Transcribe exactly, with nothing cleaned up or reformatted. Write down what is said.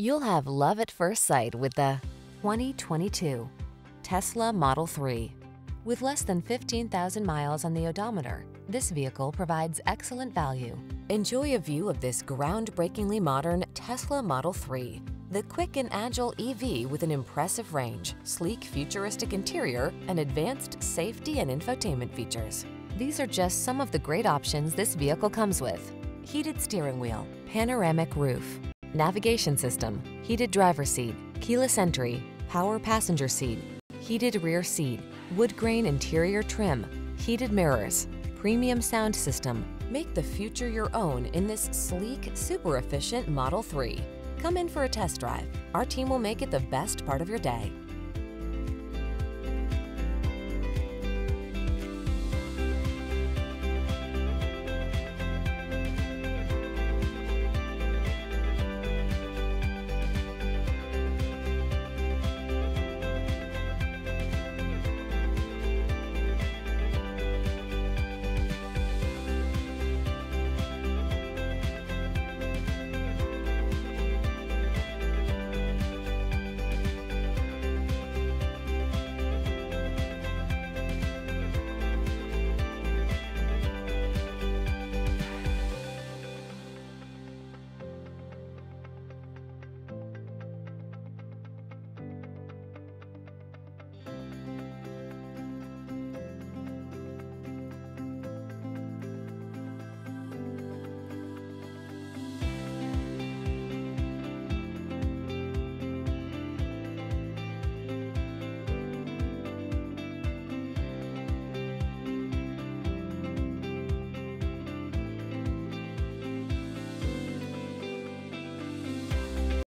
You'll have love at first sight with the twenty twenty-two Tesla Model three. With less than fifteen thousand miles on the odometer, this vehicle provides excellent value. Enjoy a view of this groundbreakingly modern Tesla Model three, the quick and agile E V with an impressive range, sleek, futuristic interior, and advanced safety and infotainment features. These are just some of the great options this vehicle comes with: heated steering wheel, panoramic roof, navigation system, heated driver seat, keyless entry, power passenger seat, heated rear seat, wood grain interior trim, heated mirrors, premium sound system. Make the future your own in this sleek, super efficient Model three. Come in for a test drive. Our team will make it the best part of your day.